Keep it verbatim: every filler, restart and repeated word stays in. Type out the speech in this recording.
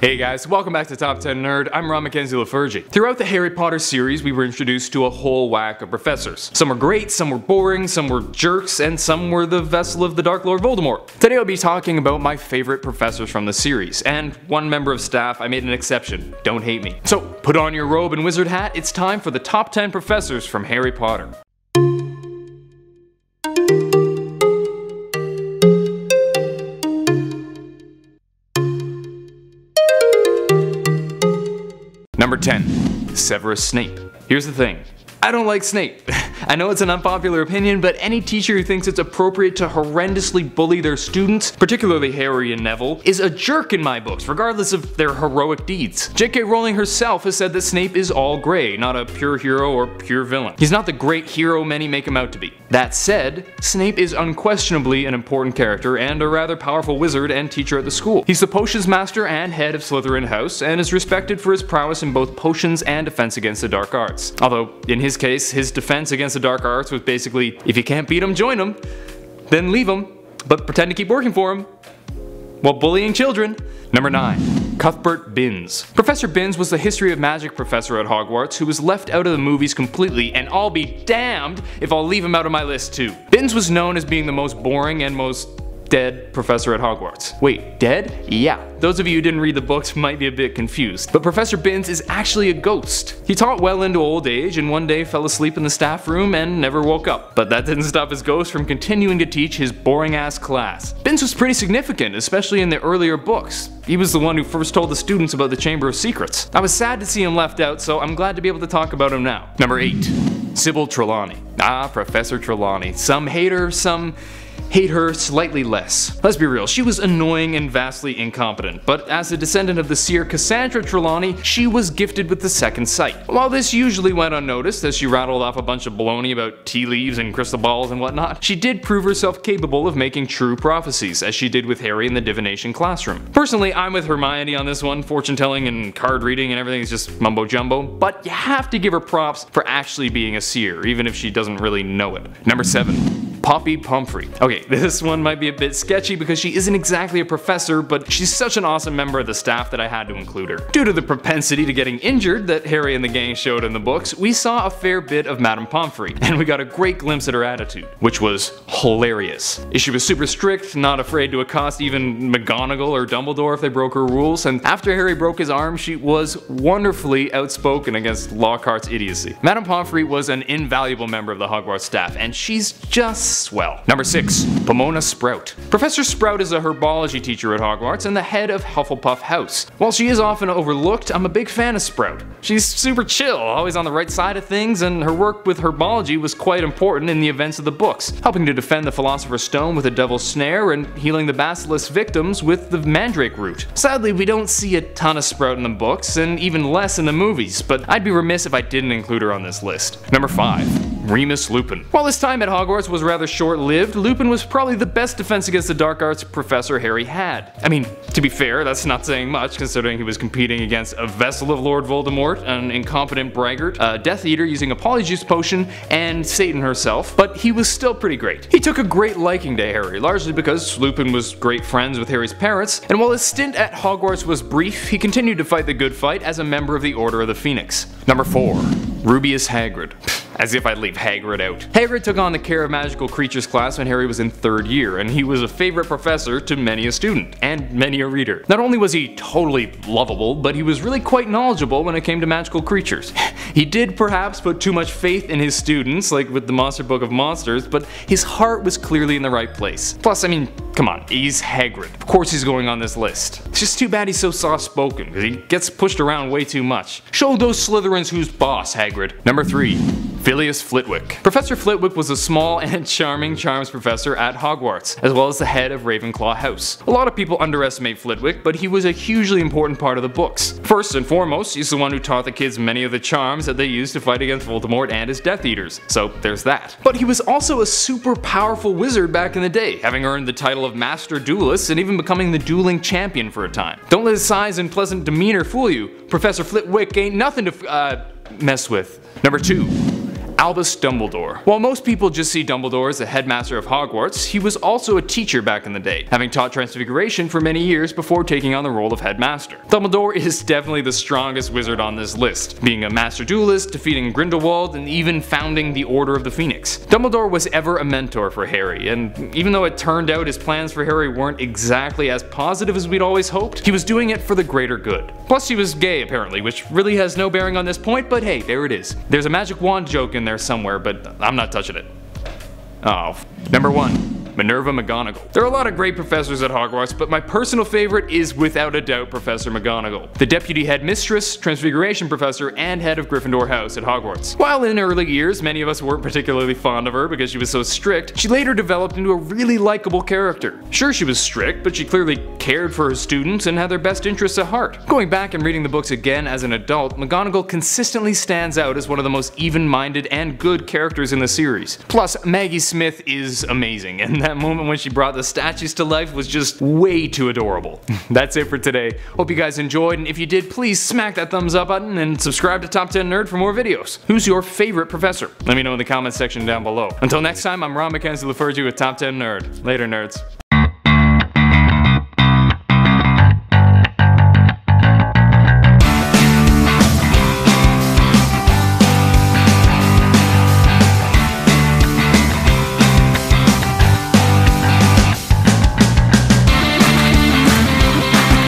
Hey guys, welcome back to Top ten Nerd. I'm Ron McKenzie-Lefurgey. Throughout the Harry Potter series, we were introduced to a whole whack of professors. Some were great, some were boring, some were jerks, and some were the vessel of the Dark Lord Voldemort. Today I'll be talking about my favorite professors from the series, and one member of staff I made an exception. Don't hate me. So put on your robe and wizard hat, it's time for the top ten professors from Harry Potter. Number ten. Severus Snape. Here's the thing. I don't like Snape. I know it's an unpopular opinion, but any teacher who thinks it's appropriate to horrendously bully their students, particularly Harry and Neville, is a jerk in my books, regardless of their heroic deeds. J K Rowling herself has said that Snape is all grey, not a pure hero or pure villain. He's not the great hero many make him out to be. That said, Snape is unquestionably an important character and a rather powerful wizard and teacher at the school. He's the potions master and head of Slytherin House, and is respected for his prowess in both potions and defense against the dark arts. Although, in his In his case, his defense against the dark arts was basically, if you can't beat him, join him, then leave him, but pretend to keep working for him while bullying children. Number nine. Cuthbert Binns. Professor Binns was the history of magic professor at Hogwarts who was left out of the movies completely, and I'll be damned if I'll leave him out of my list too. Binns was known as being the most boring and most dead professor at Hogwarts. Wait, dead? Yeah. Those of you who didn't read the books might be a bit confused, but Professor Binns is actually a ghost. He taught well into old age and one day fell asleep in the staff room and never woke up, but that didn't stop his ghost from continuing to teach his boring ass class. Binns was pretty significant, especially in the earlier books. He was the one who first told the students about the Chamber of Secrets. I was sad to see him left out, so I'm glad to be able to talk about him now. Number eight. Sybil Trelawney. Ah, Professor Trelawney. Some hate her, some hate her slightly less. Let's be real, she was annoying and vastly incompetent, but as a descendant of the seer Cassandra Trelawney, she was gifted with the second sight. While this usually went unnoticed as she rattled off a bunch of baloney about tea leaves and crystal balls and whatnot, she did prove herself capable of making true prophecies, as she did with Harry in the divination classroom. Personally, I'm with Hermione on this one. Fortune telling and card reading and everything is just mumbo jumbo, but you have to give her props for actually being a seer, even if she doesn't really know it. Number seven. Poppy Pomfrey. Okay, this one might be a bit sketchy because she isn't exactly a professor, but she's such an awesome member of the staff that I had to include her. Due to the propensity to getting injured that Harry and the gang showed in the books, we saw a fair bit of Madame Pomfrey, and we got a great glimpse at her attitude, which was hilarious. She was super strict, not afraid to accost even McGonagall or Dumbledore if they broke her rules, and after Harry broke his arm, she was wonderfully outspoken against Lockhart's idiocy. Madame Pomfrey was an invaluable member of the Hogwarts staff, and she's just swell. Number six. Pomona Sprout. Professor Sprout is a herbology teacher at Hogwarts and the head of Hufflepuff House. While she is often overlooked, I'm a big fan of Sprout. She's super chill, always on the right side of things, and her work with herbology was quite important in the events of the books, helping to defend the Philosopher's Stone with the Devil's Snare and healing the basilisk victims with the Mandrake root. Sadly, we don't see a ton of Sprout in the books, and even less in the movies, but I'd be remiss if I didn't include her on this list. Number five. Remus Lupin. While his time at Hogwarts was rather short-lived, Lupin was probably the best defense against the dark arts Professor Harry had. I mean, to be fair, that's not saying much considering he was competing against a vessel of Lord Voldemort, an incompetent braggart, a Death Eater using a polyjuice potion, and Satan herself, but he was still pretty great. He took a great liking to Harry, largely because Lupin was great friends with Harry's parents, and while his stint at Hogwarts was brief, he continued to fight the good fight as a member of the Order of the Phoenix. Number four. Rubeus Hagrid. As if I'd leave Hagrid out. Hagrid took on the Care of Magical Creatures class when Harry was in third year, and he was a favorite professor to many a student, and many a reader. Not only was he totally lovable, but he was really quite knowledgeable when it came to magical creatures. He did perhaps put too much faith in his students, like with the Monster Book of Monsters, but his heart was clearly in the right place. Plus, I mean, come on, he's Hagrid. Of course he's going on this list. It's just too bad he's so soft-spoken, because he gets pushed around way too much. Show those Slytherins who's boss, Hagrid. Number three. Filius Flitwick. Professor Flitwick was a small and charming charms professor at Hogwarts, as well as the head of Ravenclaw House. A lot of people underestimate Flitwick, but he was a hugely important part of the books. First and foremost, he's the one who taught the kids many of the charms that they used to fight against Voldemort and his Death Eaters, so there's that. But he was also a super powerful wizard back in the day, having earned the title of Master Duelist and even becoming the dueling champion for a time. Don't let his size and pleasant demeanor fool you. Professor Flitwick ain't nothing to f uh, mess with. Number two. Albus Dumbledore. While most people just see Dumbledore as the headmaster of Hogwarts, he was also a teacher back in the day, having taught Transfiguration for many years before taking on the role of headmaster. Dumbledore is definitely the strongest wizard on this list, being a master duelist, defeating Grindelwald, and even founding the Order of the Phoenix. Dumbledore was ever a mentor for Harry, and even though it turned out his plans for Harry weren't exactly as positive as we'd always hoped, he was doing it for the greater good. Plus he was gay apparently, which really has no bearing on this point, but hey, there it is. There's a magic wand joke in there somewhere, but I'm not touching it. Oh. Number one. Minerva McGonagall. There are a lot of great professors at Hogwarts, but my personal favorite is without a doubt Professor McGonagall, the Deputy Headmistress, Transfiguration Professor, and Head of Gryffindor House at Hogwarts. While in early years many of us weren't particularly fond of her because she was so strict, she later developed into a really likable character. Sure, she was strict, but she clearly cared for her students and had their best interests at heart. Going back and reading the books again as an adult, McGonagall consistently stands out as one of the most even-minded and good characters in the series. Plus, Maggie Smith is amazing, and that moment when she brought the statues to life was just way too adorable. That's it for today. Hope you guys enjoyed, and if you did, please smack that thumbs up button and subscribe to Top ten Nerd for more videos. Who's your favorite professor? Let me know in the comments section down below. Until next time, I'm Ron McKenzie-Lefurgey with Top ten Nerd. Later, nerds.